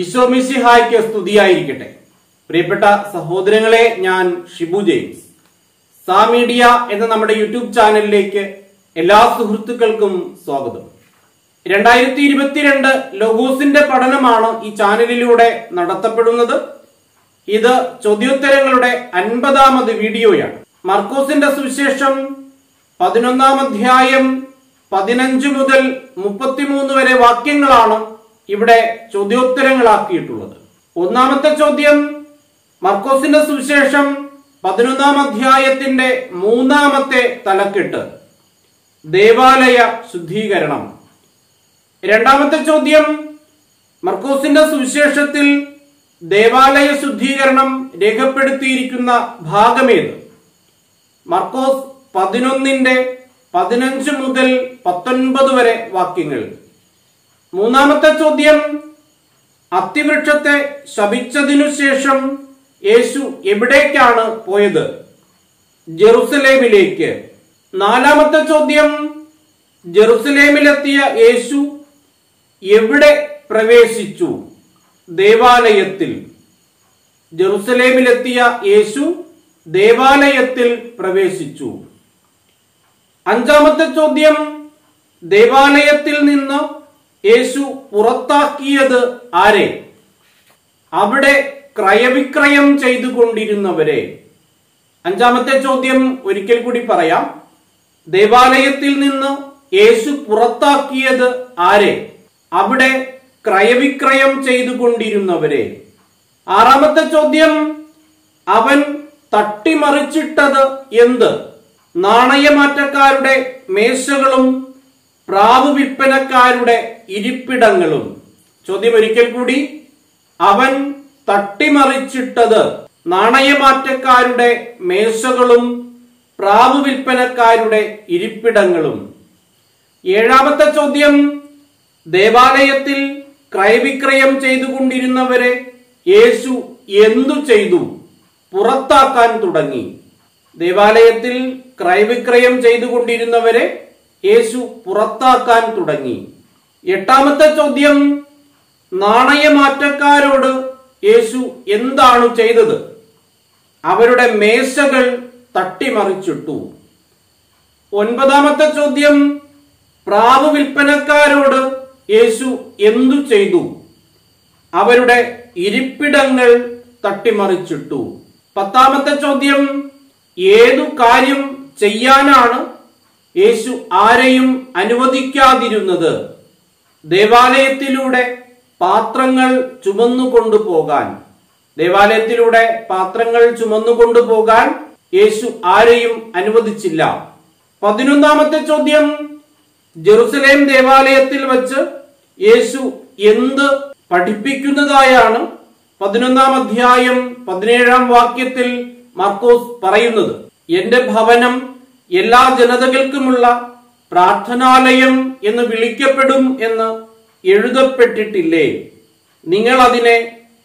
ഈശോ മിശിഹായ്ക്ക് സ്തുതിയായിരിക്കട്ടെ. പ്രിയപ്പെട്ട സഹോദരങ്ങളെ, ഞാൻ ഷിബു ജെയിംസ്. സാ മീഡിയ എന്ന നമ്മുടെ യൂട്യൂബ് ചാനലിലേക്ക് എല്ലാ സുഹൃത്തുക്കൾക്കും സ്വാഗതം. 2022 ലോഗോസിന്റെ പഠനമാണ് ഈ ചാനലിലൂടെ നടത്തപ്പെടുന്നത്. ഇത് ചോദ്യോത്തരങ്ങളുടെ 50ാമത് വീഡിയോയാണ്. മർക്കോസിന്റെ സുവിശേഷം 11-ാം അധ്യായം 15 മുതൽ 33 വരെ വാക്യങ്ങളാണ് ഇവിടെ ചോദ്യോത്തരങ്ങളാക്കിയിട്ടുള്ളത്. ഒന്നാമത്തെ ചോദ്യം മർക്കോസിന്റെ സുവിശേഷം 11-ാം അധ്യായത്തിന്റെ 3-ാമത്തെ തലക്കെട്ട് ദേവാലയ ശുദ്ധീകരണം. രണ്ടാമത്തെ ചോദ്യം മർക്കോസിന്റെ സുവിശേഷത്തിൽ ദേവാലയ ശുദ്ധീകരണം രേഖപ്പെടുത്തിയിരിക്കുന്ന ഭാഗമേത്? മർക്കോസ് 11-ന്റെ 15 മുതൽ 19 വരെ വാക്യങ്ങൾ. മൂന്നാമത്തെ ചോദ്യം അത്തിവൃക്ഷത്തെ ശപിച്ചതിനു ശേഷം യേശു എവിടേക്കാണ് പോയത്? ജെറുസലേമിലേക്ക്. നാലാമത്തെ ചോദ്യം ജെറുസലേമിലെത്തിയ യേശു എവിടെ പ്രവേശിച്ചു? ദേവാലയത്തിൽ. ജെറുസലേമിലെത്തിയ യേശു ദേവാലയത്തിൽ പ്രവേശിച്ചു. അഞ്ചാമത്തെ ചോദ്യം ദേവാലയത്തിൽ നിന്ന് യേശു പുറത്താക്കിയത് ആരെ? അവിടെ ക്രയവിക്രയം ചെയ്തുകൊണ്ടിരുന്നവരെ. അഞ്ചാമത്തെ ചോദ്യം ഒരിക്കൽ കൂടി പറയാം. ദേവാലയത്തിൽ നിന്ന് യേശു പുറത്താക്കിയത് ആരെ? അവിടെ ക്രയവിക്രയം ചെയ്തുകൊണ്ടിരുന്നവരെ. ആറാമത്തെ ചോദ്യം അവൻ തട്ടിമറിച്ചിട്ടത് എന്ത്? നാണയമാറ്റക്കാരുടെ മേശകളും പ്രാവ് വിൽപ്പനക്കാരുടെ ഇരിപ്പിടങ്ങളും. ചോദ്യം ഒരിക്കൽ കൂടി. അവൻ തട്ടിമറിച്ചിട്ടത് നാണയമാറ്റക്കാരുടെ മേശകളും പ്രാവ് വിൽപ്പനക്കാരുടെ ഇരിപ്പിടങ്ങളും. ഏഴാമത്തെ ചോദ്യം ദേവാലയത്തിൽ ക്രയവിക്രയം ചെയ്തുകൊണ്ടിരുന്നവരെ യേശു എന്തു ചെയ്തു? പുറത്താക്കാൻ തുടങ്ങി. ദേവാലയത്തിൽ ക്രയവിക്രയം ചെയ്തുകൊണ്ടിരുന്നവരെ യേശു പുറത്താക്കാൻ തുടങ്ങി. എട്ടാമത്തെ ചോദ്യം നാണയമാറ്റക്കാരോട് യേശു എന്താണ് ചെയ്തത്? അവരുടെ മേശകൾ തട്ടിമറിച്ചിട്ടു. ഒൻപതാമത്തെ ചോദ്യം പ്രാവ് വിൽപ്പനക്കാരോട് യേശു എന്തു ചെയ്തു? അവരുടെ ഇരിപ്പിടങ്ങൾ തട്ടിമറിച്ചിട്ടു. പത്താമത്തെ ചോദ്യം ഏതു കാര്യം ചെയ്യാനാണ് യേശു ആരെയും അനുവദിക്കാതിരുന്നത്? ദേവാലയത്തിലൂടെ പാത്രങ്ങൾ ചുമന്നുകൊണ്ടുപോകാൻ. ദേവാലയത്തിലൂടെ പാത്രങ്ങൾ ചുമന്നുകൊണ്ടുപോകാൻ യേശു ആരെയും അനുവദിച്ചില്ല. 11-ാമത്തെ ചോദ്യം ജെറുസലേം ദേവാലയത്തിൽ വച്ച് യേശു എന്ത് പഠിപ്പിക്കുന്നതായാണ് 11-ാം അധ്യായം 17-ാം വാക്യത്തിൽ മർക്കോസ് പറയുന്നത്? എന്റെ ഭവനം എല്ലാ ജനതകൾക്കുമുള്ള പ്രാർത്ഥനാലയം എന്ന് വിളിക്കപ്പെടും എന്ന് എഴുതപ്പെട്ടിട്ടില്ലേ? നിങ്ങൾ അതിനെ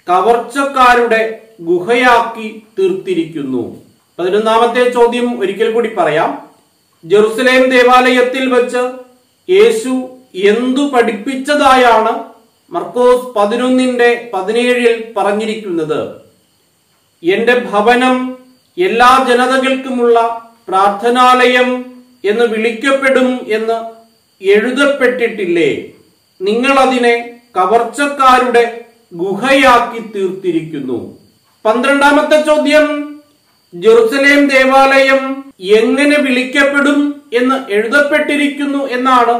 കവർച്ചക്കാരുടെ ഗുഹയാക്കി തീർത്തിരിക്കുന്നു. 11-ാമത്തെ ചോദ്യം ഒരിക്കൽ കൂടി പറയാം. ജെറുസലേം ദേവാലയത്തിൽ വച്ച് യേശു എന്തു പഠിപ്പിച്ചതായാണ് മർക്കോസ് 11-ന്റെ 17-ൽ പറഞ്ഞിരിക്കുന്നത്? എന്റെ ഭവനം എല്ലാ ജനതകൾക്കുമുള്ള പ്രാർത്ഥനാലയം എന്ന് വിളിക്കപ്പെടും എന്ന് എഴുതപ്പെട്ടിട്ടില്ലേ? നിങ്ങൾ അതിനെ കവർച്ചക്കാരുടെ ഗുഹയാക്കി തീർത്തിരിക്കുന്നു. 12-ാമത്തെ ചോദ്യം ജെറുസലേം ദേവാലയം എങ്ങനെ വിളിക്കപ്പെടും എന്ന് എഴുതപ്പെട്ടിരിക്കുന്നു എന്നാണ്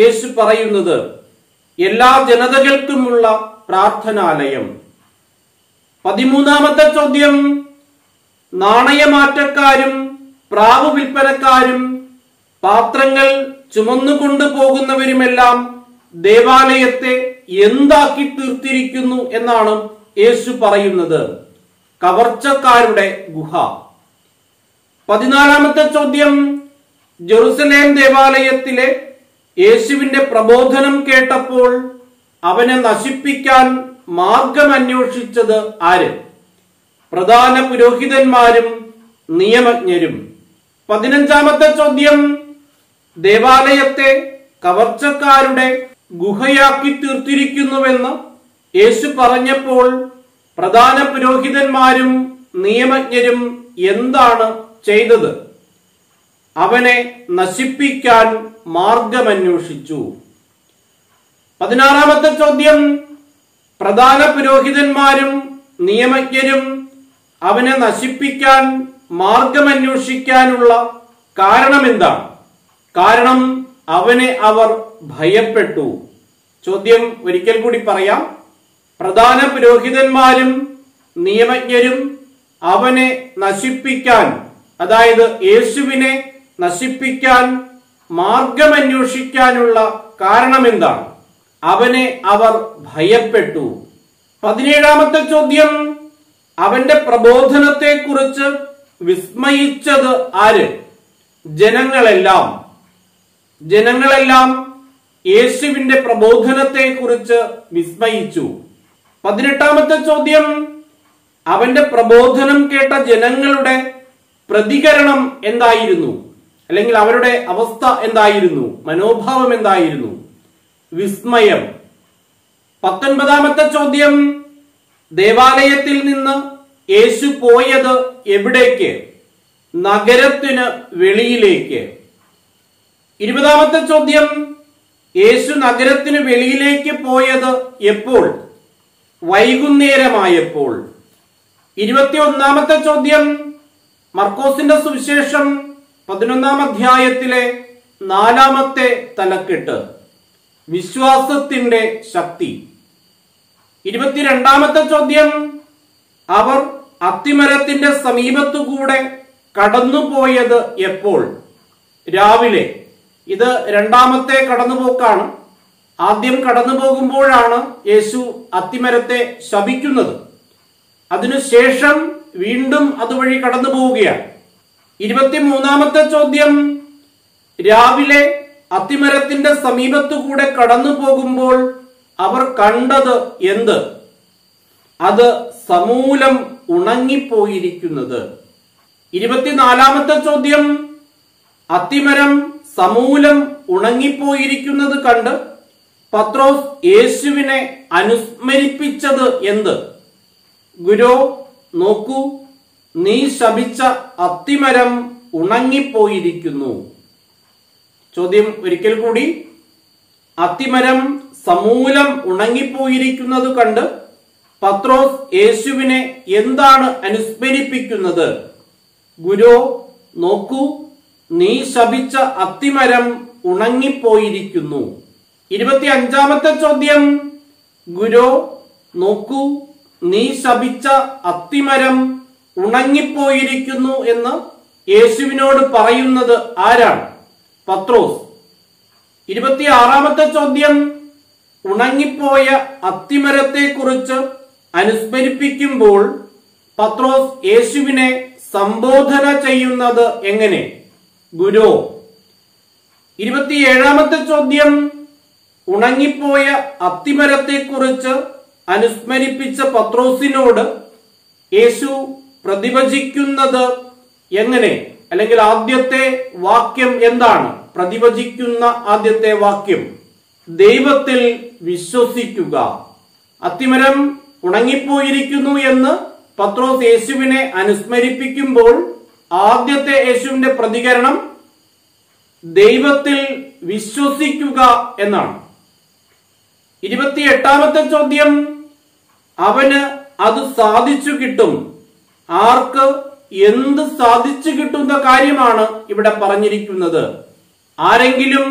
യേശു പറയുന്നത്? എല്ലാ ജനതകൾക്കുമുള്ള പ്രാർത്ഥനാലയം. 13-ാമത്തെ ചോദ്യം നാണയമാറ്റക്കാരും പ്രാവ് വിൽപ്പനക്കാരും പാത്രങ്ങൾ ചുമന്നുകൊണ്ടു പോകുന്നവരുമെല്ലാം ദേവാലയത്തെ എന്താക്കി തീർത്തിരിക്കുന്നു എന്നാണ് യേശു പറയുന്നത്? കവർച്ചക്കാരുടെ ഗുഹ. 14-ാമത്തെ ചോദ്യം ജെറുസലേം ദേവാലയത്തിലെ യേശുവിന്റെ പ്രബോധനം കേട്ടപ്പോൾ അവനെ നശിപ്പിക്കാൻ മാർഗം അന്വേഷിച്ചത് ആര്? പ്രധാന പുരോഹിതന്മാരും നിയമജ്ഞരും. 15-ാമത്തെ ചോദ്യം ദേവാലയത്തെ കവർച്ചക്കാരുടെ ഗുഹയാക്കി തീർത്തിരിക്കുന്നുവെന്ന് യേശു പറഞ്ഞപ്പോൾ പ്രധാന പുരോഹിതന്മാരും നിയമജ്ഞരും എന്താണ് ചെയ്തത്? അവനെ നശിപ്പിക്കാൻ മാർഗമന്വേഷിച്ചു. 16-ാമത്തെ ചോദ്യം, പ്രധാന പുരോഹിതന്മാരും നിയമജ്ഞരും അവനെ നശിപ്പിക്കാൻ മാർഗമന്വേഷിക്കാനുള്ള കാരണമെന്താണ്? കാരണം അവനെ അവർ ഭയപ്പെട്ടു. ചോദ്യം ഒരിക്കൽ കൂടി പറയാം. പ്രധാന പുരോഹിതന്മാരും നിയമജ്ഞരും അവനെ നശിപ്പിക്കാൻ, അതായത് യേശുവിനെ നശിപ്പിക്കാൻ മാർഗമന്വേഷിക്കാനുള്ള കാരണമെന്താണ്? അവനെ അവർ ഭയപ്പെട്ടു. 17-ാമത്തെ ചോദ്യം, അവന്റെ പ്രബോധനത്തെക്കുറിച്ച് വിസ്മയിച്ചത് ആര്? ജനങ്ങളെല്ലാം. ജനങ്ങളെല്ലാം യേശുവിന്റെ പ്രബോധനത്തെക്കുറിച്ച് വിസ്മയിച്ചു. 18-ാമത്തെ ചോദ്യം, അവന്റെ പ്രബോധനം കേട്ട ജനങ്ങളുടെ പ്രതികരണം എന്തായിരുന്നു? അല്ലെങ്കിൽ അവരുടെ അവസ്ഥ എന്തായിരുന്നു? മനോഭാവം എന്തായിരുന്നു? വിസ്മയം. 19-ാമത്തെ ചോദ്യം, ദേവാലയത്തിൽ നിന്ന് യേശു പോയത് എവിടേക്ക്? നഗരത്തിന് വെളിയിലേക്ക്. 20-ാമത്തെ ചോദ്യം, യേശു നഗരത്തിന് വെളിയിലേക്ക് പോയത് എപ്പോൾ? വൈകുന്നേരമായപ്പോൾ. 21-ാമത്തെ ചോദ്യം, മർക്കോസിന്റെ സുവിശേഷം 11-ാം അധ്യായത്തിലെ 4-ാമത്തെ തലക്കെട്ട്, വിശ്വാസത്തിന്റെ ശക്തി. 22-ാമത്തെ ചോദ്യം, അവർ അത്തിമരത്തിന്റെ സമീപത്തുകൂടെ കടന്നുപോയത് എപ്പോൾ? രാവിലെ. ഇത് 2-ാമത്തെ കടന്നുപോക്കാണ്. ആദ്യം കടന്നു പോകുമ്പോഴാണ് യേശു അത്തിമരത്തെ ശപിക്കുന്നത്. അതിനുശേഷം വീണ്ടും അതുവഴി കടന്നു പോവുകയാണ്. 23-ാമത്തെ ചോദ്യം, രാവിലെ അത്തിമരത്തിന്റെ സമീപത്തുകൂടെ കടന്നു പോകുമ്പോൾ അവർ കണ്ടത് എന്ത്? അത് സമൂലം ഉണങ്ങിപ്പോയിരിക്കുന്നത്. 24-ാമത്തെ ചോദ്യം, അത്തിമരം സമൂലം ഉണങ്ങിപ്പോയിരിക്കുന്നത് കണ്ട് പത്രോസ് യേശുവിനെ അനുസ്മരിപ്പിച്ചത് എന്ത്? ഗുരോ, നോക്കൂ, നീ ശപിച്ച അത്തിമരം ഉണങ്ങിപ്പോയിരിക്കുന്നു. ചോദ്യം ഒരിക്കൽ കൂടി, അത്തിമരം സമൂലം ഉണങ്ങിപ്പോയിരിക്കുന്നത് കണ്ട് പത്രോസ് യേശുവിനെ എന്താണ് അനുസ്മരിപ്പിക്കുന്നത്? ഗുരോ, നോക്കൂ, നീ ശപിച്ച അത്തിമരം ഉണങ്ങിപ്പോയിരിക്കുന്നു. 25-ാമത്തെ ചോദ്യം, ഗുരോ, നോക്കൂ, നീ ശപിച്ച അത്തിമരം ഉണങ്ങിപ്പോയിരിക്കുന്നു എന്ന് യേശുവിനോട് പറയുന്നത് ആരാണ്? പത്രോസ്. 26-ാമത്തെ ചോദ്യം, ഉണങ്ങിപ്പോയ അത്തിമരത്തെക്കുറിച്ച് അനുസ്മരിപ്പിക്കുമ്പോൾ പത്രോസ് യേശുവിനെ സംബോധന ചെയ്യുന്നത് എങ്ങനെ? ഗുരു. 27-ാമത്തെ ചോദ്യം, ഉണങ്ങിപ്പോയ അത്തിമരത്തെക്കുറിച്ച് അനുസ്മരിപ്പിച്ച പത്രോസിനോട് യേശു പ്രതിവചിക്കുന്നത് എങ്ങനെ? അല്ലെങ്കിൽ ആദ്യത്തെ വാക്യം എന്താണ്? പ്രതിവചിക്കുന്ന ആദ്യത്തെ വാക്യം, ദൈവത്തിൽ വിശ്വസിക്കുക. അത്തിമരം ഉണങ്ങിപ്പോയിരിക്കുന്നു എന്ന് പത്രോസ് യേശുവിനെ അനുസ്മരിപ്പിക്കുമ്പോൾ ആദ്യത്തെ യേശുവിന്റെ പ്രതികരണം ദൈവത്തിൽ വിശ്വസിക്കുക എന്നാണ്. 28-ാമത്തെ ചോദ്യം, അവന് അത് സാധിച്ചു കിട്ടും. ആർക്ക് എന്ത് സാധിച്ചു കിട്ടുന്ന കാര്യമാണ് ഇവിടെ പറഞ്ഞിരിക്കുന്നത്? ആരെങ്കിലും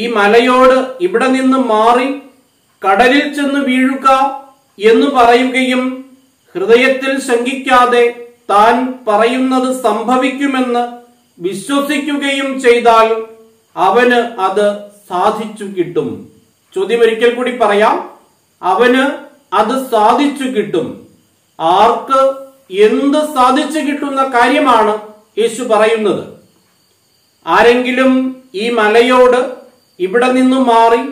ഈ മലയോട് ഇവിടെ നിന്ന് മാറി കടലിൽ ചെന്ന് വീഴുക എന്ന് പറയുകയും ഹൃദയത്തിൽ ശങ്കിക്കാതെ താൻ പറയുന്നത് സംഭവിക്കുമെന്ന് വിശ്വസിക്കുകയും ചെയ്താൽ അവന് അത് സാധിച്ചു കിട്ടും. ചോദ്യം ഒരിക്കൽ കൂടി പറയാം, അവന് അത് സാധിച്ചു കിട്ടും. ആർക്ക് എന്ത് സാധിച്ചു കിട്ടുന്ന കാര്യമാണ് യേശു പറയുന്നത്? ആരെങ്കിലും ഈ മലയോട് ഇവിടെ നിന്ന് മാറി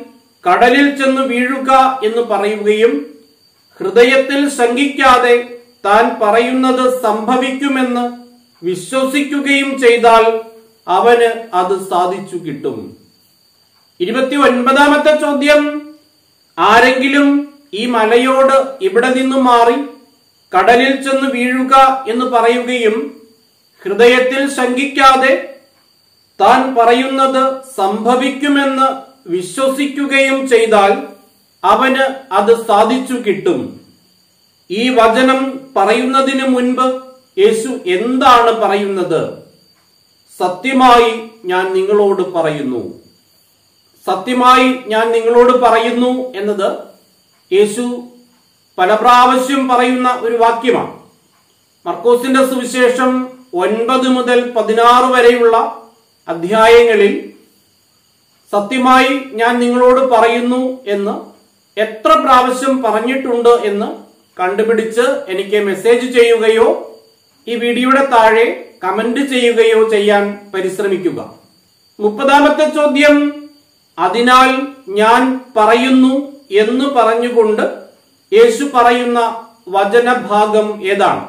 കടലിൽ ചെന്ന് വീഴുക എന്ന് പറയുകയും ഹൃദയത്തിൽ ശങ്കിക്കാതെ താൻ പറയുന്നത് സംഭവിക്കുമെന്ന് വിശ്വസിക്കുകയും ചെയ്താൽ അവന് അത് സാധിച്ചു കിട്ടും. 29-ാമത്തെ ചോദ്യം, ആരെങ്കിലും ഈ മലയോട് ഇവിടെ നിന്നും മാറി കടലിൽ ചെന്ന് വീഴുക എന്ന് പറയുകയും ഹൃദയത്തിൽ ശങ്കിക്കാതെ താൻ പറയുന്നത് സംഭവിക്കുമെന്ന് വിശ്വസിക്കുകയും ചെയ്താൽ അവന് അത് സാധിച്ചു കിട്ടും. ഈ വചനം പറയുന്നതിനു മുൻപ് യേശു എന്താണ് പറയുന്നത്? സത്യമായി ഞാൻ നിങ്ങളോട് പറയുന്നു. സത്യമായി ഞാൻ നിങ്ങളോട് പറയുന്നു എന്നത് യേശു പല പ്രാവശ്യം പറയുന്ന ഒരു വാക്യമാണ്. മർക്കോസിന്റെ സുവിശേഷം 9 മുതൽ 16 വരെയുള്ള അധ്യായങ്ങളിൽ സത്യമായി ഞാൻ നിങ്ങളോട് പറയുന്നു എന്ന് എത്ര പ്രാവശ്യം പറഞ്ഞിട്ടുണ്ട് എന്ന് കണ്ടുപിടിച്ച് എനിക്ക് മെസ്സേജ് ചെയ്യുകയോ ഈ വീഡിയോയുടെ താഴെ കമന്റ് ചെയ്യുകയോ ചെയ്യാൻ പരിശ്രമിക്കുക. 30-ാമത്തെ ചോദ്യം, അതിനാൽ ഞാൻ പറയുന്നു എന്ന് പറഞ്ഞുകൊണ്ട് യേശു പറയുന്ന വചനഭാഗം ഏതാണ്?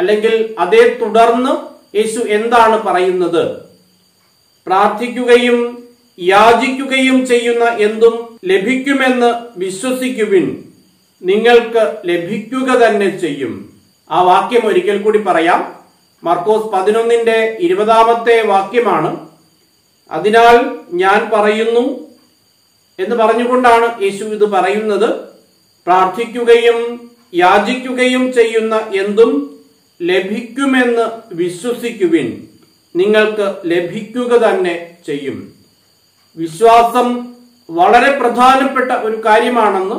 അല്ലെങ്കിൽ അതേ തുടർന്ന് യേശു എന്താണ് പറയുന്നത്? പ്രാർത്ഥിക്കുകയും യാചിക്കുകയും ചെയ്യുന്ന എന്തും ലഭിക്കുമെന്ന് വിശ്വസിക്കുവിൻ, നിങ്ങൾക്ക് ലഭിക്കുക തന്നെ ചെയ്യും. ആ വാക്യം ഒരിക്കൽ കൂടി പറയാം. മർക്കോസ് 11-ന്റെ 20-ാമത്തെ വാക്യമാണ്. അതിനാൽ ഞാൻ പറയുന്നു എന്ന് പറഞ്ഞുകൊണ്ടാണ് യേശു ഇത് പറയുന്നത്. പ്രാർത്ഥിക്കുകയും യാചിക്കുകയും ചെയ്യുന്ന എന്തും ലഭിക്കുമെന്ന് വിശ്വസിക്കുവിൻ, നിങ്ങൾക്ക് ലഭിക്കുക തന്നെ ചെയ്യും. വിശ്വാസം വളരെ പ്രധാനപ്പെട്ട ഒരു കാര്യമാണെന്ന്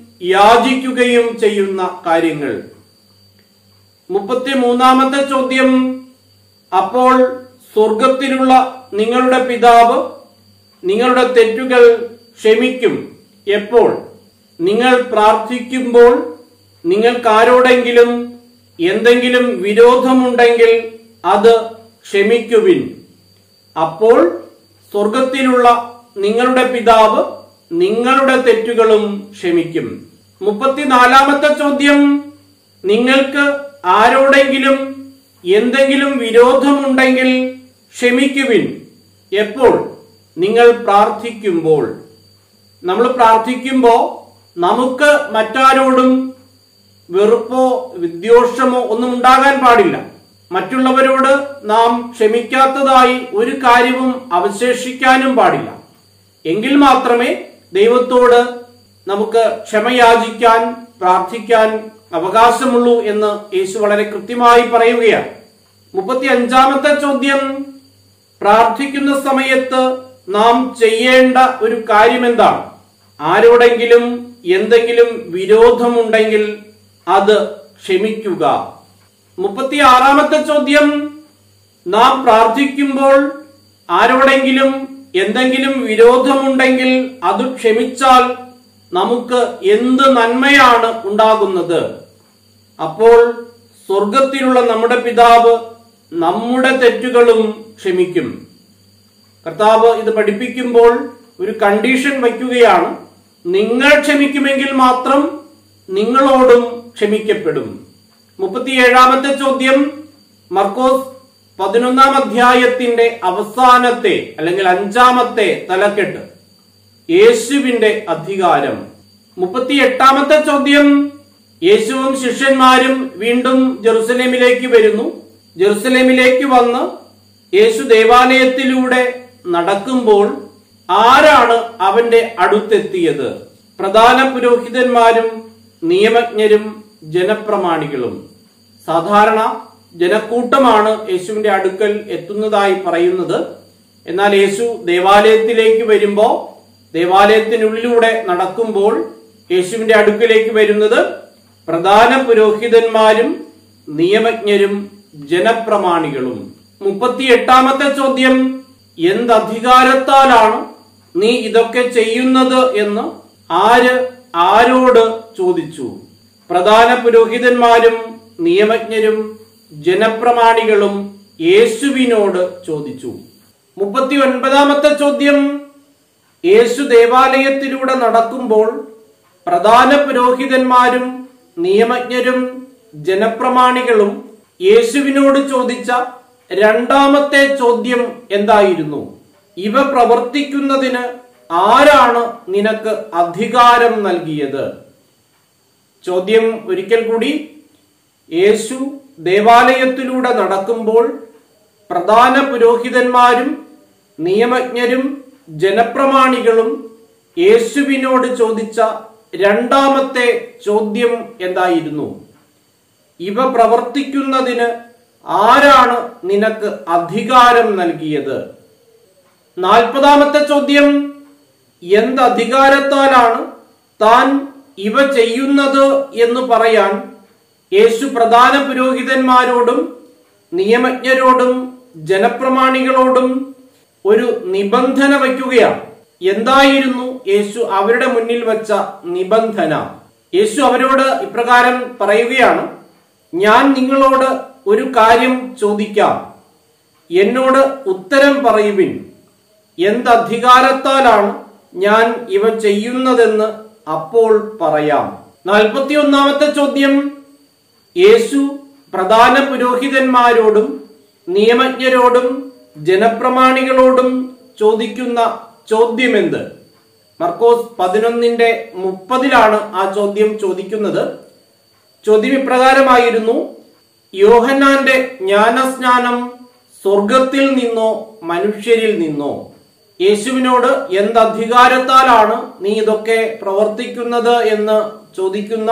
യാചിക്കുകയും ചെയ്യുന്ന കാര്യങ്ങൾ. 33-ാമത്തെ ചോദ്യം, അപ്പോൾ സ്വർഗത്തിലുള്ള നിങ്ങളുടെ പിതാവ് നിങ്ങളുടെ തെറ്റുകൾ ക്ഷമിക്കും. എപ്പോൾ? നിങ്ങൾ പ്രാർത്ഥിക്കുമ്പോൾ നിങ്ങൾക്കാരോടെങ്കിലും എന്തെങ്കിലും വിരോധമുണ്ടെങ്കിൽ അത് ക്ഷമിക്കുവിൻ. അപ്പോൾ സ്വർഗത്തിലുള്ള നിങ്ങളുടെ പിതാവ് നിങ്ങളുടെ തെറ്റുകളും ക്ഷമിക്കും. 34-ാമത്തെ ചോദ്യം, നിങ്ങൾക്ക് ആരോടെങ്കിലും എന്തെങ്കിലും വിരോധമുണ്ടെങ്കിൽ ക്ഷമിക്കുവിൻ. എപ്പോൾ? നിങ്ങൾ പ്രാർത്ഥിക്കുമ്പോൾ. നമ്മൾ പ്രാർത്ഥിക്കുമ്പോൾ നമുക്ക് മറ്റാരോടും വെറുപ്പോ വിദ്വേഷമോ ഒന്നും ഉണ്ടാകാൻ പാടില്ല. മറ്റുള്ളവരോട് നാം ക്ഷമിക്കാത്തതായി ഒരു കാര്യവും അവശേഷിക്കാനും പാടില്ല. എങ്കിൽ മാത്രമേ ദൈവത്തോട് നമുക്ക് ക്ഷമയാചിക്കാൻ പ്രാർത്ഥിക്കാൻ അവകാശമുള്ളൂ എന്ന് യേശു വളരെ കൃത്യമായി പറയുകയാണ്. 35-ാമത്തെ ചോദ്യം, പ്രാർത്ഥിക്കുന്ന സമയത്ത് നാം ചെയ്യേണ്ട ഒരു കാര്യം എന്താണ്? ആരോടെങ്കിലും എന്തെങ്കിലും വിരോധമുണ്ടെങ്കിൽ അത് ക്ഷമിക്കുക. 36-ാമത്തെ ചോദ്യം, നാം പ്രാർത്ഥിക്കുമ്പോൾ ആരോടെങ്കിലും എന്തെങ്കിലും വിരോധമുണ്ടെങ്കിൽ അത് ക്ഷമിച്ചാൽ നമുക്ക് എന്ത് നന്മയാണ് ഉണ്ടാകുന്നത്? അപ്പോൾ സ്വർഗത്തിലുള്ള നമ്മുടെ പിതാവ് നമ്മുടെ തെറ്റുകളും ക്ഷമിക്കും. കർത്താവ് ഇത് പഠിപ്പിക്കുമ്പോൾ ഒരു കണ്ടീഷൻ വയ്ക്കുകയാണ്, നിങ്ങൾ ക്ഷമിക്കുമെങ്കിൽ മാത്രം നിങ്ങളോടും ക്ഷമിക്കപ്പെടും. 37-ാമത്തെ ചോദ്യം, മർക്കോസ് 11-ാം അധ്യായത്തിന്റെ അവസാനത്തെ അല്ലെങ്കിൽ 5-ാമത്തെ തലക്കെട്ട്, യേശുവിന്റെ അധികാരം. 38-ാമത്തെ ചോദ്യം, യേശുവും ശിഷ്യന്മാരും വീണ്ടും ജെറുസലേമിലേക്ക് വരുന്നു. ജെറുസലേമിലേക്ക് വന്ന് യേശു ദേവാലയത്തിലൂടെ നടക്കുമ്പോൾ ആരാണ് അവന്റെ അടുത്തെത്തിയത്? പ്രധാന പുരോഹിതന്മാരും നിയമജ്ഞരും ജനപ്രമാണികളും. സാധാരണ ജനക്കൂട്ടമാണ് യേശുവിന്റെ അടുക്കൽ എത്തുന്നതായി പറയുന്നത്. എന്നാൽ യേശു ദേവാലയത്തിലേക്ക് വരുമ്പോൾ, ദേവാലയത്തിനുള്ളിലൂടെ നടക്കുമ്പോൾ യേശുവിന്റെ അടുക്കലേക്ക് വരുന്നത് പ്രധാന പുരോഹിതന്മാരും നിയമജ്ഞരും ജനപ്രമാണികളും. 38-ാമത്തെ ചോദ്യം, എന്തധികാരത്താലാണ് നീ ഇതൊക്കെ ചെയ്യുന്നത് എന്ന് ആര് ആരോട് ചോദിച്ചു? പ്രധാന പുരോഹിതന്മാരും നിയമജ്ഞരും ജനപ്രമാണികളും യേശുവിനോട് ചോദിച്ചു. 39-ാമത്തെ ചോദ്യം. യേശു ദേവാലയത്തിലൂടെ നടക്കുമ്പോൾ പ്രധാന പുരോഹിതന്മാരും നിയമജ്ഞരും ജനപ്രമാണികളും യേശുവിനോട് ചോദിച്ച രണ്ടാമത്തെ ചോദ്യം എന്തായിരുന്നു? ഇവ പ്രവർത്തിക്കുന്നതിന് ആരാണ് നിനക്ക് അധികാരം നൽകിയത്? ചോദ്യം ഒരിക്കൽ കൂടി. യേശു ദേവാലയത്തിലൂടെ നടക്കുമ്പോൾ പ്രധാന പുരോഹിതന്മാരും നിയമജ്ഞരും ജനപ്രമാണികളും യേശുവിനോട് ചോദിച്ച രണ്ടാമത്തെ ചോദ്യം എന്തായിരുന്നു? ഇവ പ്രവർത്തിക്കുന്നതിന് ആരാണ് നിനക്ക് അധികാരം നൽകിയത്? 40-ാമത്തെ ചോദ്യം. എന്തധികാരത്താലാണ് താൻ ഇവ ചെയ്യുന്നത് എന്ന് പറയാൻ യേശു പ്രധാന പുരോഹിതന്മാരോടും നിയമജ്ഞരോടും ജനപ്രമാണികളോടും ഒരു നിബന്ധന വയ്ക്കുകയാണ്? എന്തായിരുന്നു യേശു അവരുടെ മുന്നിൽ വച്ച നിബന്ധന? യേശു അവരോട് ഇപ്രകാരം പറയുകയാണ്: ഞാൻ നിങ്ങളോട് ഒരു കാര്യം ചോദിക്കാം, എന്നോട് ഉത്തരം പറയുവിൻ. എന്തധികാരത്താലാണ് ഞാൻ ഇവ ചെയ്യുന്നതെന്ന് അപ്പോൾ പറയാം. 41-ാമത്തെ ചോദ്യം. യേശു പ്രധാന പുരോഹിതന്മാരോടും നിയമജ്ഞരോടും ജനപ്രമാണികളോടും ചോദിക്കുന്ന ചോദ്യമെന്ത്? മർക്കോസ് 11:30-ലാണ് ആ ചോദ്യം ചോദിക്കുന്നത്. ചോദ്യം ഇപ്രകാരമായിരുന്നു: യോഹന്നാന്റെ ജ്ഞാനസ്നാനം സ്വർഗത്തിൽ നിന്നോ മനുഷ്യരിൽ നിന്നോ? യേശുവിനോട് എന്തധികാരത്താലാണ് നീ ഇതൊക്കെ പ്രവർത്തിക്കുന്നത് എന്ന് ചോദിക്കുന്ന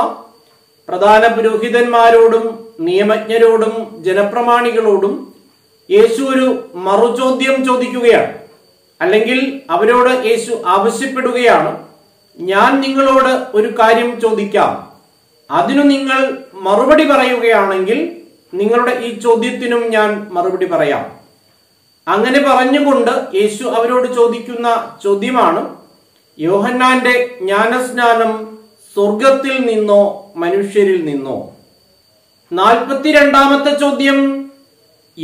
പ്രധാന പുരോഹിതന്മാരോടും നിയമജ്ഞരോടും ജനപ്രമാണികളോടും യേശു ഒരു മറുചോദ്യം ചോദിക്കുകയാണ്. അല്ലെങ്കിൽ അവരോട് യേശു ആവശ്യപ്പെടുകയാണ്: ഞാൻ നിങ്ങളോട് ഒരു കാര്യം ചോദിക്കാം, അതിനു നിങ്ങൾ മറുപടി പറയുകയാണെങ്കിൽ നിങ്ങളുടെ ഈ ചോദ്യത്തിനും ഞാൻ മറുപടി പറയാം. അങ്ങനെ പറഞ്ഞുകൊണ്ട് യേശു അവരോട് ചോദിക്കുന്ന ചോദ്യമാണ് യോഹന്നാന്റെ ജ്ഞാനസ്നാനം സ്വർഗത്തിൽ നിന്നോ മനുഷ്യരിൽ നിന്നോ? 42-ാമത്തെ ചോദ്യം.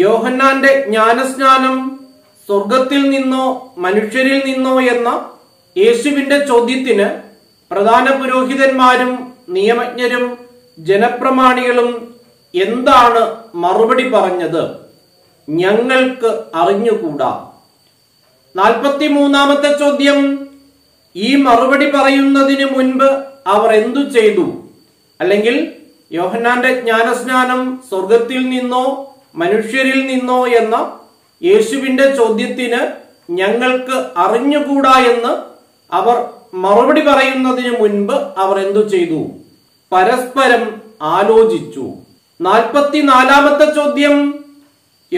യോഹന്നാന്റെ ജ്ഞാനസ്നാനം സ്വർഗത്തിൽ നിന്നോ മനുഷ്യരിൽ നിന്നോ എന്ന യേശുവിന്റെ ചോദ്യത്തിന് പ്രധാന പുരോഹിതന്മാരും നിയമജ്ഞരും ജനപ്രമാണികളും എന്താണ് മറുപടി പറഞ്ഞത്? ഞങ്ങൾക്ക് അറിഞ്ഞുകൂടാ. 43-ാമത്തെ ചോദ്യം. ഈ മറുപടി പറയുന്നതിന് മുൻപ് അവർ എന്തു ചെയ്തു? അല്ലെങ്കിൽ യോഹന്നാന്റെ ജ്ഞാനസ്നാനം സ്വർഗത്തിൽ നിന്നോ മനുഷ്യരിൽ നിന്നോ എന്ന യേശുവിന്റെ ചോദ്യത്തിന് ഞങ്ങൾക്ക് അറിഞ്ഞുകൂടാ എന്ന് അവർ മറുപടി പറയുന്നതിന് മുൻപ് അവർ എന്തു ചെയ്തു? പരസ്പരം ആലോചിച്ചു. 44-ാമത്തെ ചോദ്യം.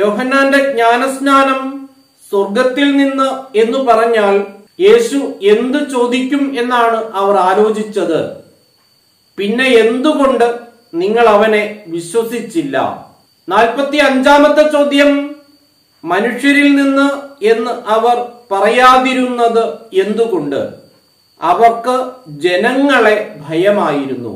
യോഹന്നാന്റെ ജ്ഞാനസ്നാനം സ്വർഗത്തിൽ നിന്ന് എന്ന് പറഞ്ഞാൽ യേശു എന്ത് ചോദിക്കും എന്നാണ് അവർ ആലോചിച്ചത്? പിന്നെ എന്തുകൊണ്ട് നിങ്ങൾ അവനെ വിശ്വസിച്ചില്ല? 45-ാമത്തെ ചോദ്യം. മനുഷ്യരിൽ നിന്ന് എന്ന് അവർ പറയാതിരുന്നത് എന്തുകൊണ്ട്? അവർക്ക് ജനങ്ങളെ ഭയമായിരുന്നു.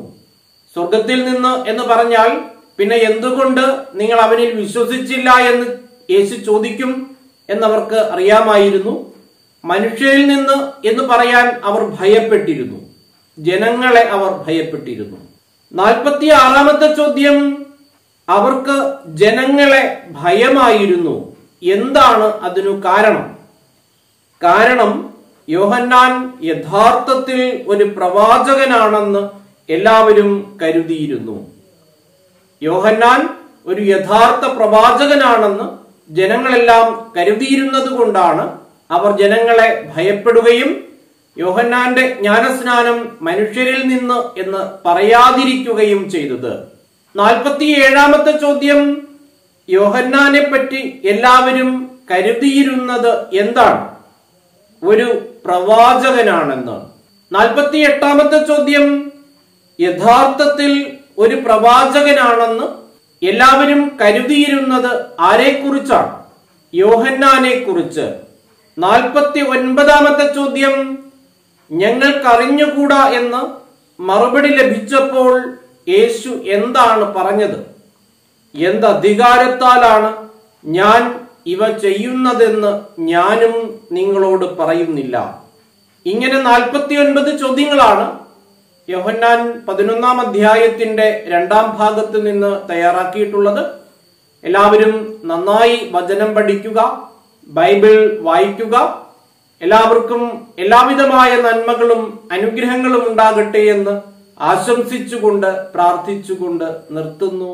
സ്വർഗത്തിൽ നിന്ന് എന്ന് പറഞ്ഞാൽ പിന്നെ എന്തുകൊണ്ട് നിങ്ങൾ അവനിൽ വിശ്വസിച്ചില്ല എന്ന് യേശു ചോദിക്കും എന്നവർക്ക് അറിയാമായിരുന്നു. മനുഷ്യരിൽ നിന്ന് എന്ന് പറയാൻ അവർ ഭയപ്പെട്ടിരുന്നു. ജനങ്ങളെ അവർ ഭയപ്പെട്ടിരുന്നു. 46-ാമത്തെ ചോദ്യം. അവർക്ക് ജനങ്ങളെ ഭയമായിരുന്നു. എന്താണ് അതിനു കാരണം? കാരണം യോഹന്നാൻ യഥാർത്ഥത്തിൽ ഒരു പ്രവാചകനാണെന്ന് എല്ലാവരും കരുതിയിരുന്നു. യോഹന്നാൻ ഒരു യഥാർത്ഥ പ്രവാചകനാണെന്ന് ജനങ്ങളെല്ലാം കരുതിയിരുന്നത് കൊണ്ടാണ് അവർ ജനങ്ങളെ ഭയപ്പെടുകയും യോഹന്നാന്റെ ജ്ഞാനസ്നാനം മനുഷ്യരിൽ നിന്ന് എന്ന് പറയാതിരിക്കുകയും ചെയ്തത്. 47-ാമത്തെ ചോദ്യം. യോഹന്നാനെ പറ്റി എല്ലാവരും കരുതിയിരുന്നത് എന്താണ്? ഒരു പ്രവാചകനാണെന്ന്. 48-ാമത്തെ ചോദ്യം. യഥാർത്ഥത്തിൽ ഒരു പ്രവാചകനാണെന്ന് എല്ലാവരും കരുതിയിരുന്നത് ആരെക്കുറിച്ചാണ്? യോഹന്നാനെ കുറിച്ച്. 49-ാമത്തെ ചോദ്യം. ഞങ്ങൾക്കറിഞ്ഞുകൂടാ എന്ന് മറുപടി ലഭിച്ചപ്പോൾ യേശു എന്താണ് പറഞ്ഞത്? എന്തധികാരത്താലാണ് ഞാൻ ഇവ ചെയ്യുന്നതെന്ന് ഞാനും നിങ്ങളോട് പറയുന്നില്ല. ഇങ്ങനെ 49 ചോദ്യങ്ങളാണ് യോഹന്നാൻ 11-ാം അധ്യായത്തിന്റെ 2-ാം ഭാഗത്ത് നിന്ന് തയ്യാറാക്കിയിട്ടുള്ളത്. എല്ലാവരും നന്നായി വചനം പഠിക്കുക, ബൈബിൾ വായിക്കുക. എല്ലാവർക്കും എല്ലാവിധമായ നന്മകളും അനുഗ്രഹങ്ങളും ഉണ്ടാകട്ടെ എന്ന് ആശംസിച്ചുകൊണ്ട് പ്രാർത്ഥിച്ചുകൊണ്ട് നിർത്തുന്നു.